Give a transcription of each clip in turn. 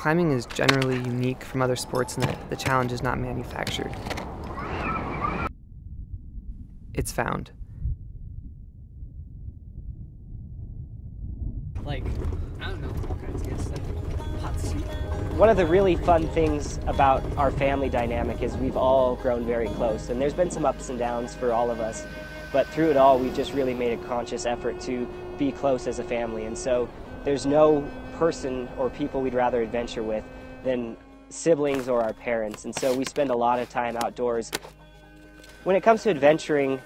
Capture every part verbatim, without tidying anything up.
climbing is generally unique from other sports in that the challenge is not manufactured. It's found. Like, I don't know, all kinds of guys, like hot seat. One of the really fun things about our family dynamic is we've all grown very close, and there's been some ups and downs for all of us, but through it all we've just really made a conscious effort to be close as a family, and so there's no person or people we'd rather adventure with than siblings or our parents, and so we spend a lot of time outdoors. When it comes to adventuring,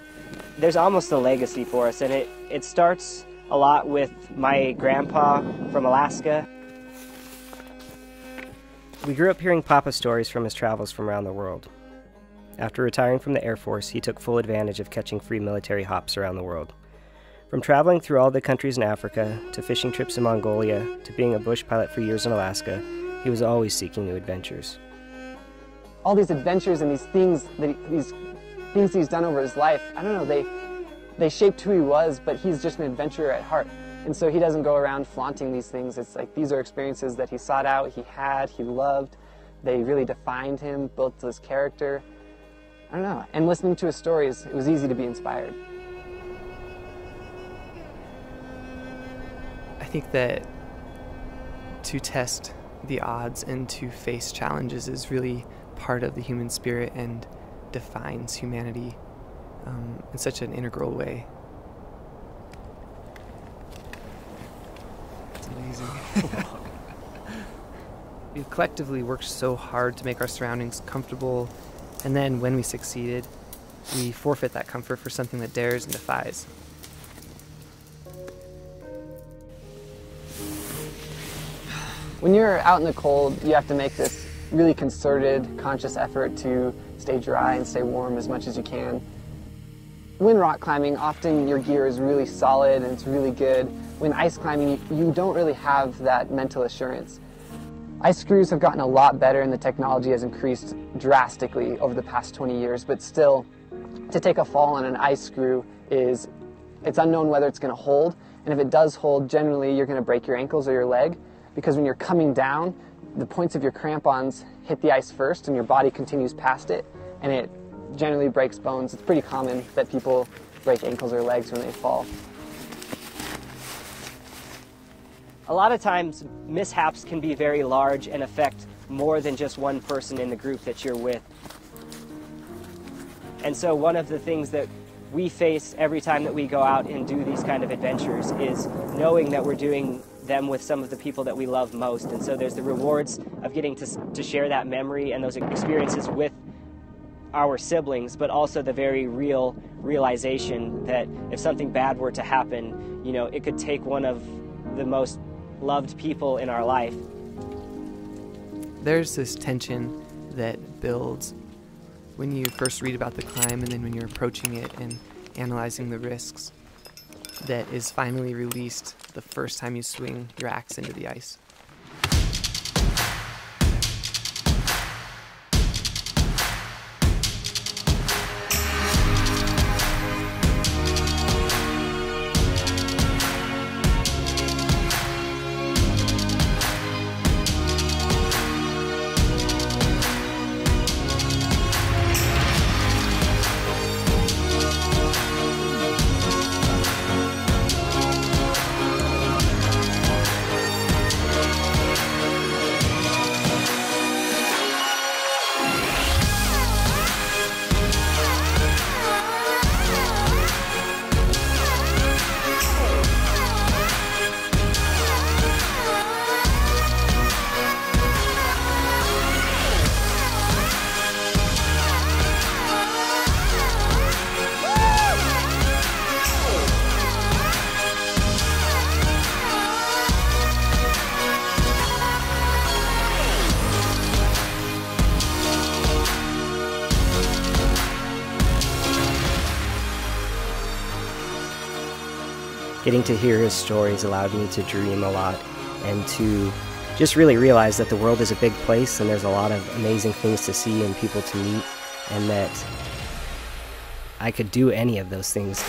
there's almost a legacy for us, and it, it starts a lot with my grandpa from Alaska. We grew up hearing Papa's stories from his travels from around the world. After retiring from the Air Force, he took full advantage of catching free military hops around the world. From traveling through all the countries in Africa, to fishing trips in Mongolia, to being a bush pilot for years in Alaska, he was always seeking new adventures. All these adventures and these things that these things he's done over his life, I don't know, they, they shaped who he was, but he's just an adventurer at heart. And so he doesn't go around flaunting these things. It's like these are experiences that he sought out, he had, he loved. They really defined him, built his character. I don't know. And listening to his stories, it was easy to be inspired. I think that to test the odds and to face challenges is really part of the human spirit and defines humanity um, in such an integral way. It's amazing. We've collectively worked so hard to make our surroundings comfortable, and then when we succeeded, we forfeit that comfort for something that dares and defies. When you're out in the cold, you have to make this really concerted, conscious effort to stay dry and stay warm as much as you can. When rock climbing, often your gear is really solid and it's really good. When ice climbing, you don't really have that mental assurance. Ice screws have gotten a lot better and the technology has increased drastically over the past twenty years, but still, to take a fall on an ice screw is, it's unknown whether it's going to hold, and if it does hold, generally you're going to break your ankles or your leg, because when you're coming down, the points of your crampons hit the ice first and your body continues past it, and it generally breaks bones. It's pretty common that people break ankles or legs when they fall. A lot of times mishaps can be very large and affect more than just one person in the group that you're with. And so one of the things that we face every time that we go out and do these kind of adventures is knowing that we're doing them with some of the people that we love most, and so there's the rewards of getting to, to share that memory and those experiences with our siblings, but also the very real realization that if something bad were to happen, you know, it could take one of the most loved people in our life. There's this tension that builds when you first read about the climb, and then when you're approaching it and analyzing the risks, that is finally released the first time you swing your axe into the ice. Getting to hear his stories allowed me to dream a lot and to just really realize that the world is a big place and there's a lot of amazing things to see and people to meet, and that I could do any of those things.